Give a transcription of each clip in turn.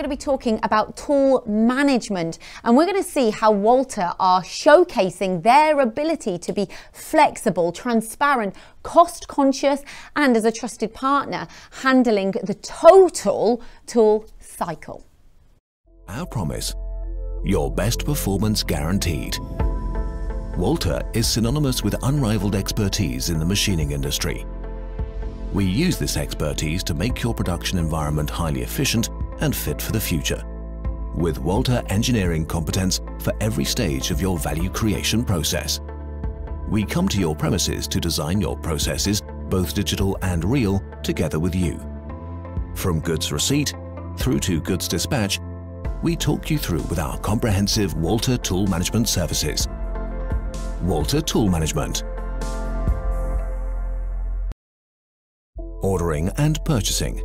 going to be talking about tool management, and we're going to see how Walter are showcasing their ability to be flexible, transparent, cost conscious, and as a trusted partner, handling the total tool cycle. Our promise, your best performance guaranteed. Walter is synonymous with unrivaled expertise in the machining industry. We use this expertise to make your production environment highly efficient and fit for the future, with Walter engineering competence for every stage of your value creation process. We come to your premises to design your processes, both digital and real, together with you. From goods receipt through to goods dispatch, we talk you through with our comprehensive Walter Tool Management services. Walter Tool Management. Ordering and purchasing.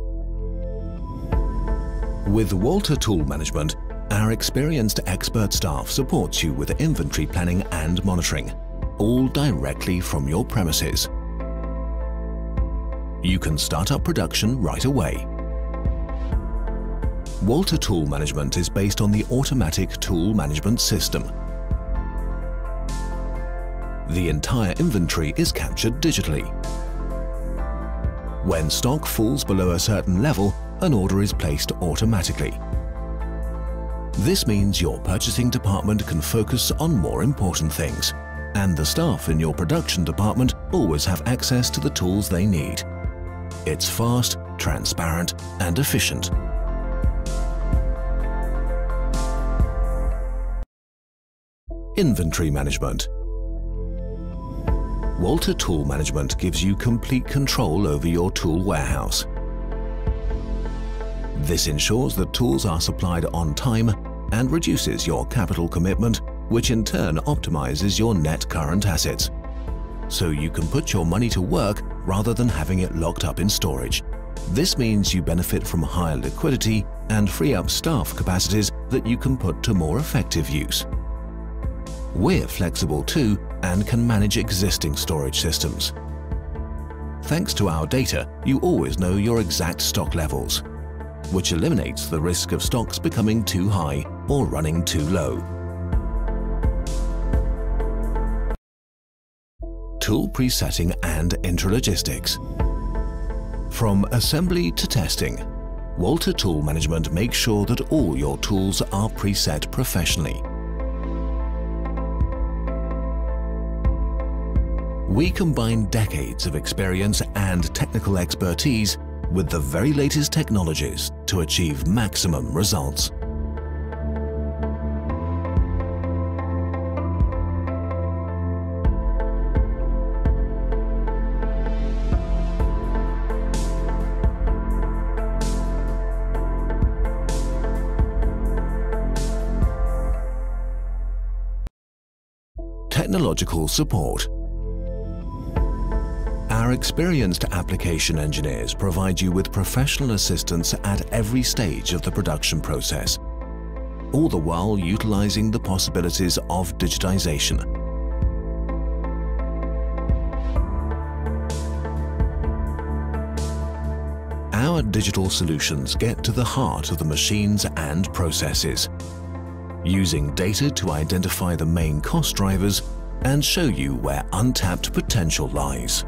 With Walter Tool Management, our experienced expert staff supports you with inventory planning and monitoring, all directly from your premises. You can start up production right away. Walter Tool Management is based on the automatic tool management system. The entire inventory is captured digitally. When stock falls below a certain level, an order is placed automatically. This means your purchasing department can focus on more important things, and the staff in your production department always have access to the tools they need. It's fast, transparent, and efficient. Inventory management. Walter Tool Management gives you complete control over your tool warehouse. This ensures that tools are supplied on time and reduces your capital commitment, which in turn optimizes your net current assets. So you can put your money to work rather than having it locked up in storage. This means you benefit from higher liquidity and free up staff capacities that you can put to more effective use. We're flexible too and can manage existing storage systems. Thanks to our data, you always know your exact stock levels, which eliminates the risk of stocks becoming too high or running too low. Tool presetting and intralogistics. From assembly to testing, Walter Tool Management makes sure that all your tools are preset professionally. We combine decades of experience and technical expertise with the very latest technologies to achieve maximum results. Technological support. Our experienced application engineers provide you with professional assistance at every stage of the production process, all the while utilizing the possibilities of digitization. Our digital solutions get to the heart of the machines and processes, using data to identify the main cost drivers and show you where untapped potential lies.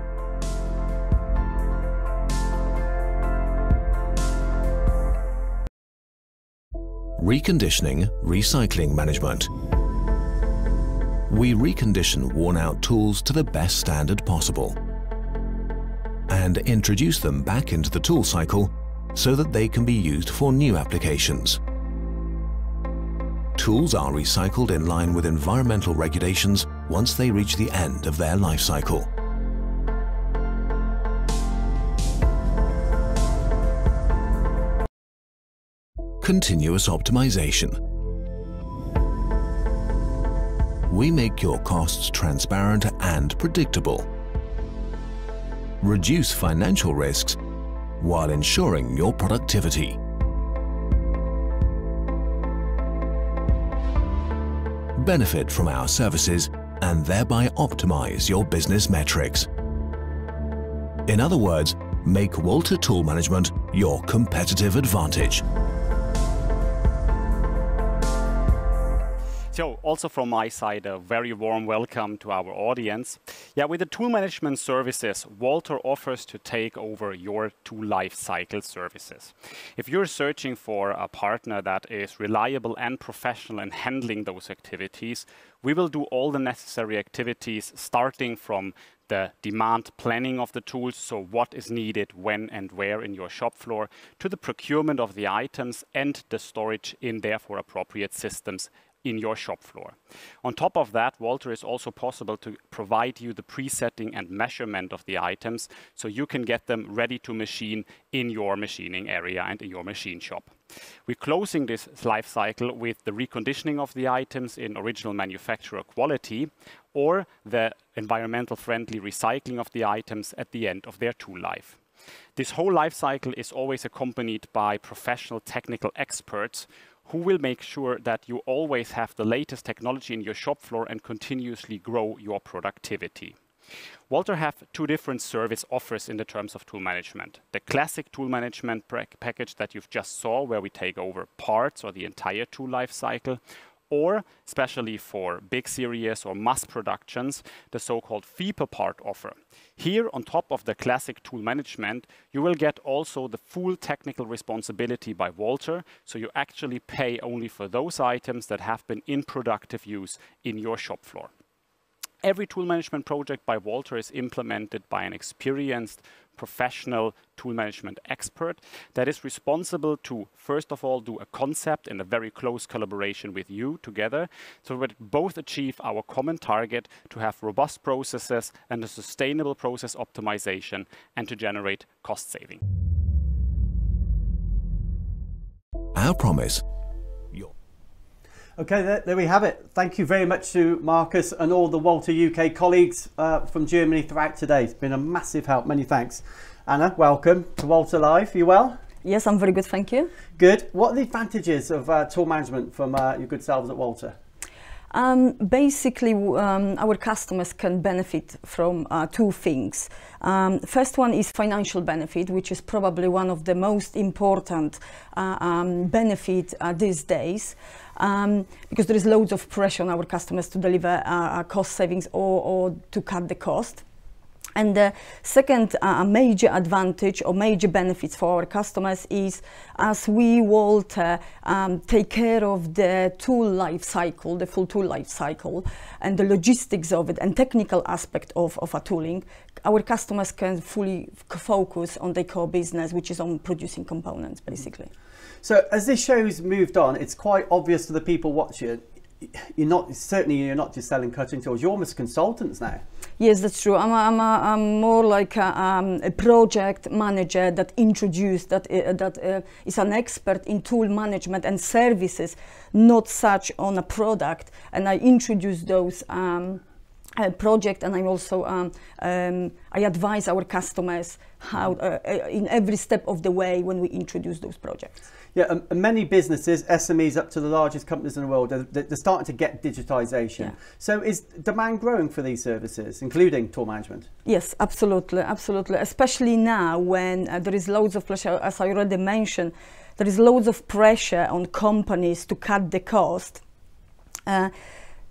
Reconditioning, recycling management. We recondition worn-out tools to the best standard possible and introduce them back into the tool cycle so that they can be used for new applications. Tools are recycled in line with environmental regulations once they reach the end of their life cycle. Continuous optimization. We make your costs transparent and predictable, reduce financial risks while ensuring your productivity. Benefit from our services and thereby optimize your business metrics. In other words, make Walter Tool Management your competitive advantage. So also from my side, a very warm welcome to our audience. Yeah, with the tool management services, Walter offers to take over your tool lifecycle services. If you're searching for a partner that is reliable and professional in handling those activities, we will do all the necessary activities starting from the demand planning of the tools, so what is needed, when and where in your shop floor, to the procurement of the items and the storage in therefore appropriate systems in your shop floor. On top of that, Walter is also possible to provide you the presetting and measurement of the items, so you can get them ready to machine in your machining area and in your machine shop. We're closing this life cycle with the reconditioning of the items in original manufacturer quality, or the environmental friendly recycling of the items at the end of their tool life. This whole life cycle is always accompanied by professional technical experts who will make sure that you always have the latest technology in your shop floor and continuously grow your productivity. Walter have two different service offers in the terms of tool management. The classic tool management package that you've just saw, where we take over parts or the entire tool life cycle, or especially for big series or mass productions, the so-called fee per part offer. Here, on top of the classic tool management, you will get also the full technical responsibility by Walter, so you actually pay only for those items that have been in productive use in your shop floor. Every tool management project by Walter is implemented by an experienced professional tool management expert that is responsible to, first of all, do a concept in a very close collaboration with you together, so that both achieve our common target to have robust processes and a sustainable process optimization and to generate cost saving. Our promise. Okay, there we have it. Thank you very much to Marcus and all the Walter UK colleagues from Germany throughout today. It's been a massive help. Many thanks. Anna, welcome to Walter Live. You well? Yes, I'm very good, thank you. Good. What are the advantages of tool management from your good selves at Walter? Basically, our customers can benefit from two things. First one is financial benefit, which is probably one of the most important benefit these days, because there is loads of pressure on our customers to deliver cost savings or to cut the cost. And the second major advantage or major benefits for our customers is, as we, Walter, take care of the tool life cycle, the full tool life cycle, and the logistics of it and technical aspect of our tooling, our customers can fully focus on their core business, which is on producing components, basically. So as this show's moved on, it's quite obvious to the people watching, you're not just selling cutting tools, you're almost consultants now. Yes, that's true. I'm more like a project manager that introduced, that is an expert in tool management and services, not such on a product. And I introduce those projects, and I also I advise our customers how in every step of the way when we introduce those projects. Yeah, many businesses, SMEs up to the largest companies in the world, they're starting to get digitization. Yeah. So is demand growing for these services, including tool management? Yes, absolutely, absolutely. Especially now when there is loads of pressure, as I already mentioned, there is loads of pressure on companies to cut the cost.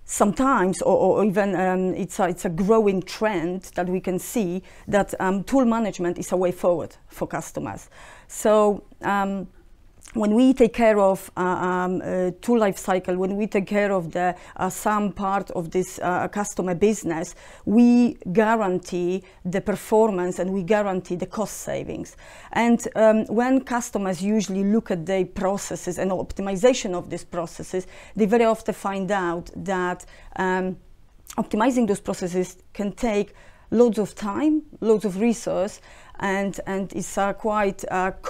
Sometimes, or even it's a growing trend that we can see that tool management is a way forward for customers. So when we take care of tool life cycle, when we take care of the some part of this customer business, we guarantee the performance and we guarantee the cost savings. And when customers usually look at their processes and optimization of these processes, they very often find out that optimizing those processes can take loads of time, loads of resource, and it's quite not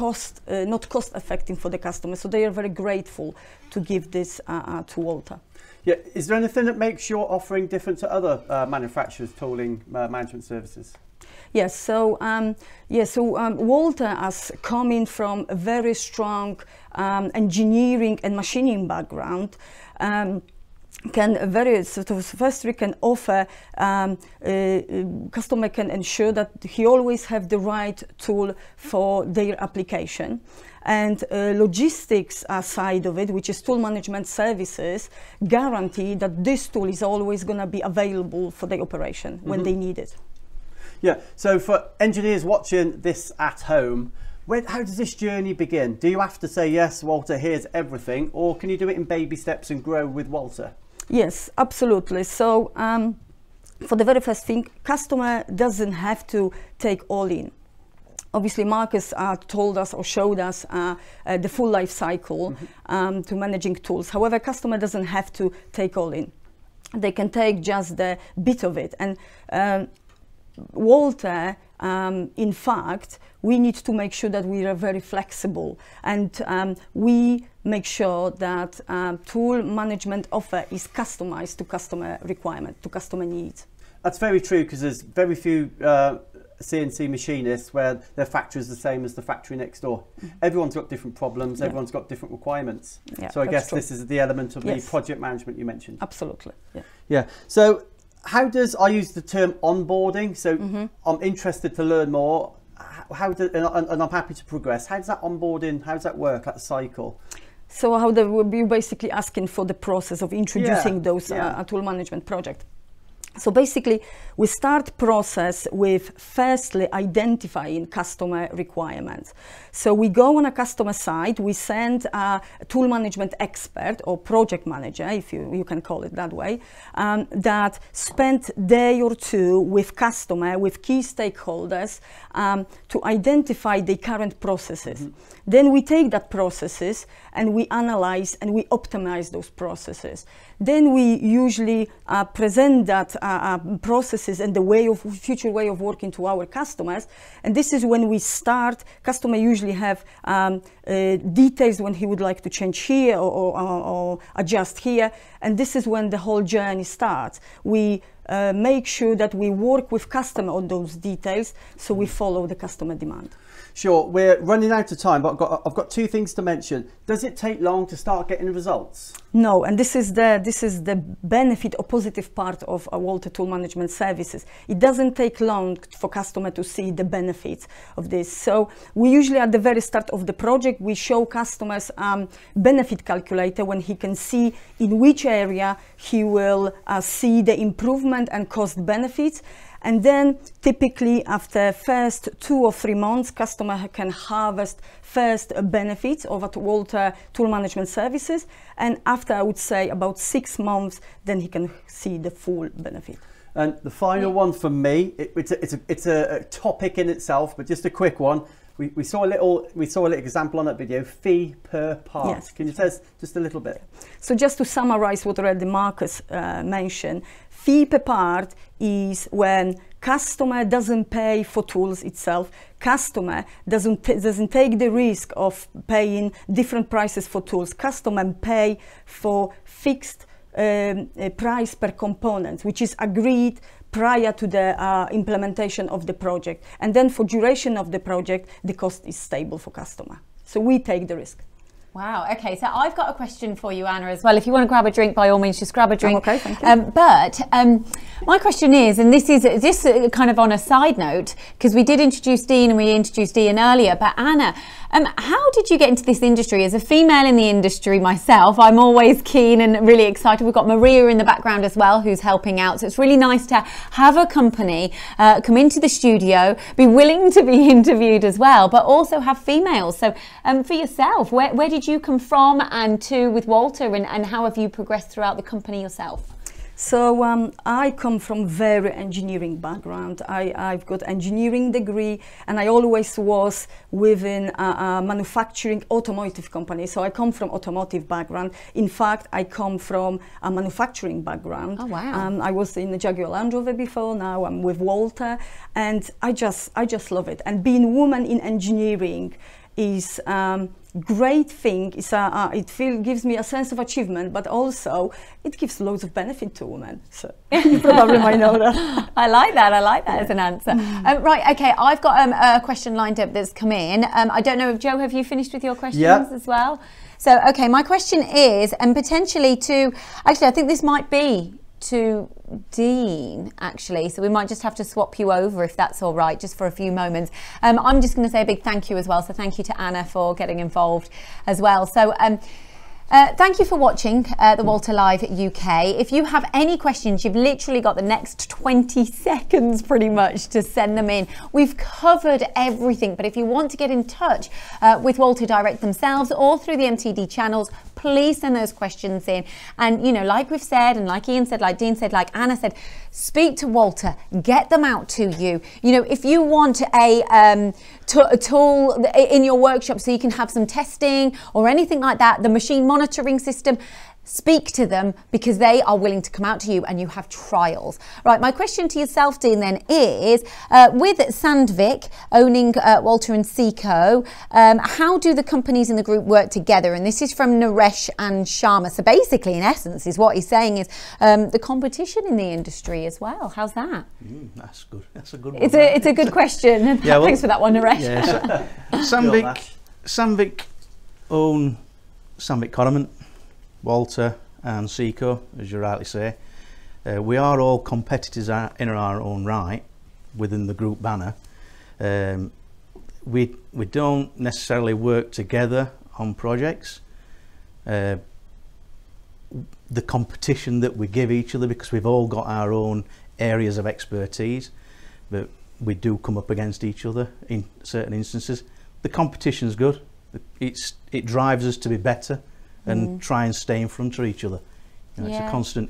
cost effective for the customer. So they are very grateful to give this to Walter. Yeah, is there anything that makes your offering different to other manufacturers' tooling management services? Yes, so Walter has come in from a very strong engineering and machining background. can very Silvestri can offer, customer can ensure that he always have the right tool for their application. And logistics side of it, which is tool management services, guarantee that this tool is always going to be available for the operation when they need it. Yeah, so for engineers watching this at home, how does this journey begin? Do you have to say, yes, Walter, here's everything, or can you do it in baby steps and grow with Walter? Yes, absolutely. So for the very first thing, customer doesn't have to take all in. Obviously, Marcus told us or showed us the full life cycle to managing tools. However, customer doesn't have to take all in. They can take just the bit of it. And Walter, in fact, we need to make sure that we are very flexible, and we make sure that tool management offer is customized to customer requirement, to customer needs. That's very true, because there's very few CNC machinists where their factory is the same as the factory next door. Everyone's got different problems, everyone's got different requirements. Yeah, so I guess this is the element of the project management you mentioned. Absolutely. Yeah. Yeah. So how does, I use the term onboarding, so I'm interested to learn more. How do, and I'm happy to progress. How does that onboarding, how does that work, that cycle? So how will be basically asking for the process of introducing those tool management project. So basically, we start process with firstly identifying customer requirements. So we go on a customer side, we send a tool management expert or project manager, if you can call it that way, that spent a day or two with customer, with key stakeholders to identify the current processes. Then we take that processes and we analyze and we optimize those processes. Then we usually present that processes and the way of future way of working to our customers, and this is when we start. Customer usually have details when he would like to change here or adjust here, and this is when the whole journey starts. We make sure that we work with customer on those details, so we follow the customer demand. Sure, we're running out of time, but I've got two things to mention. Does it take long to start getting results? No, and this is the benefit or positive part of Walter Tool Management Services. It doesn't take long for customer to see the benefits of this. So we usually at the very start of the project, we show customers benefit calculator when he can see in which area he will see the improvement and cost benefits. And then typically after first 2 or 3 months, customer can harvest first benefits of Walter Tool Management Services. And after, I would say, about 6 months, then he can see the full benefit. And the final one from me, it's a topic in itself, but just a quick one. We saw a little example on that video, fee per part. Yes. Can you tell us just a little bit? So just to summarize what already Marcus mentioned, fee per part is when customer doesn't pay for tools itself. Customer doesn't take the risk of paying different prices for tools. Customer pay for fixed price per component, which is agreed prior to the implementation of the project. And then for duration of the project, the cost is stable for customer. So we take the risk. Wow. Okay. So I've got a question for you, Anna, as well. If you want to grab a drink, by all means, just grab a drink. Okay. Thank you. But my question is, and this is kind of on a side note, because we did introduce Dean and we introduced Ian earlier, but Anna, how did you get into this industry? As a female in the industry myself, I'm always keen and really excited. We've got Maria in the background as well, who's helping out. So it's really nice to have a company come into the studio, be willing to be interviewed as well, but also have females. So for yourself, where did you come from and to with Walter, and how have you progressed throughout the company yourself? So I come from very engineering background. I've got engineering degree, and I always was within a manufacturing automotive company. So I come from automotive background. In fact, I come from a manufacturing background. Oh, wow. I was in the Jaguar Land Rover before, now I'm with Walter, and I just love it. And being woman in engineering is great thing. It's it gives me a sense of achievement, but also it gives loads of benefit to women. So you probably might know that. I like that. I like that, yeah, as an answer. Right. Okay. I've got a question lined up that's come in. I don't know if Joe, have you finished with your questions as well? So, okay. My question is, and potentially to, actually, I think this might be to Dean, actually, so we might just have to swap you over if that's all right, just for a few moments. I'm just going to say a big thank you as well, so thank you to Anna for getting involved as well. So thank you for watching the Walter Live UK. If you have any questions, you've literally got the next 20 seconds pretty much to send them in. We've covered everything, but if you want to get in touch with Walter direct themselves or through the MTD channels, please send those questions in. And, you know, like we've said, and like Ian said, like Dean said, like Anna said, speak to Walter, get them out to you. You know, if you want a tool in your workshop so you can have some testing or anything like that, the machine monitoring system, speak to them, because they are willing to come out to you and you have trials. Right, my question to yourself, Dean, then is, with Sandvik owning Walter and Seco, how do the companies in the group work together? And this is from Naresh and Sharma. So basically, in essence, is what he's saying is the competition in the industry as well. How's that? That's good. That's a good one. It's a good question. Yeah, well, thanks for that one, Naresh. Yeah, so Sandvik own Sandvik Coromant, Walter and Seco, as you rightly say. We are all competitors in our own right within the group banner. We don't necessarily work together on projects. The competition that we give each other, because we've all got our own areas of expertise, but we do come up against each other in certain instances. The competition's good. It drives us to be better and try and stay in front of each other. You know,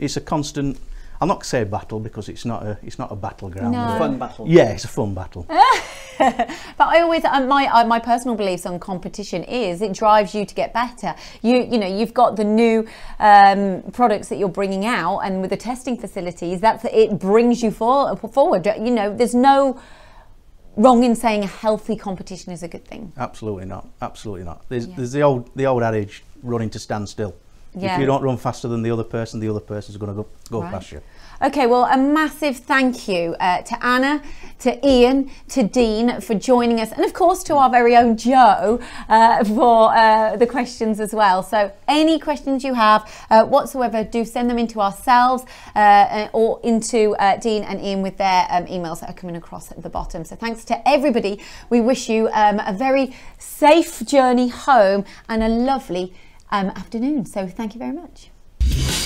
it's a constant, I'll not say battle, because it's not a battleground. No. A fun battle. Yeah, it's a fun battle. But I always, my personal beliefs on competition is it drives you to get better. You know, you've got the new products that you're bringing out, and with the testing facilities, it brings you forward. You know, there's no wrong in saying a healthy competition is a good thing. Absolutely not. Absolutely not. There's the old adage, running to stand still. Yeah. If you don't run faster than the other person's going to go past you. Okay, well, a massive thank you to Anna, to Ian, to Dean for joining us, and of course to our very own Joe for the questions as well. So any questions you have whatsoever, do send them into ourselves or into Dean and Ian with their emails that are coming across at the bottom. So thanks to everybody. We wish you a very safe journey home and a lovely afternoon. So thank you very much.